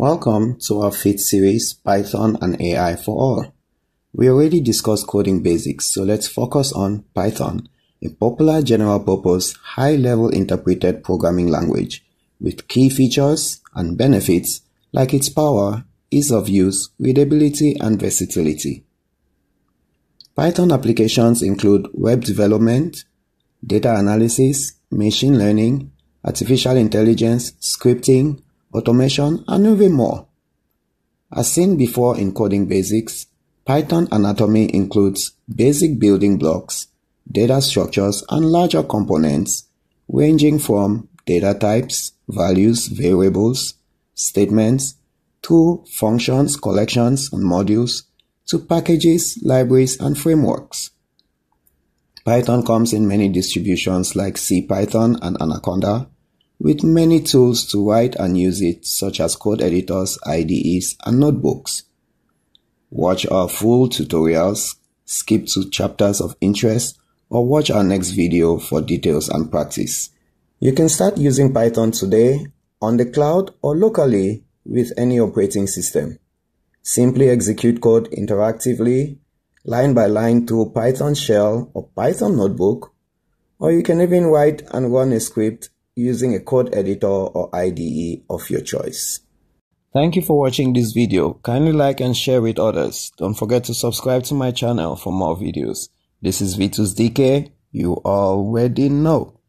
Welcome to our fifth series, Python and AI for All. We already discussed coding basics, so let's focus on Python, a popular general-purpose, high-level interpreted programming language with key features and benefits like its power, ease of use, readability, and versatility. Python applications include web development, data analysis, machine learning, artificial intelligence, scripting, automation, and even more. As seen before in coding basics, Python anatomy includes basic building blocks, data structures, and larger components ranging from data types, values, variables, statements, to functions, collections, and modules, to packages, libraries, and frameworks. Python comes in many distributions like CPython and Anaconda, with many tools to write and use it, such as code editors, IDEs, and notebooks. Watch our full tutorials, skip to chapters of interest, or watch our next video for details and practice. You can start using Python today on the cloud or locally with any operating system. Simply execute code interactively, line by line through Python shell or Python notebook, or you can even write and run a script using a code editor or IDE of your choice. Thank you for watching this video. Kindly like and share with others. Don't forget to subscribe to my channel for more videos. This is Vi-2s-Dk. You already know.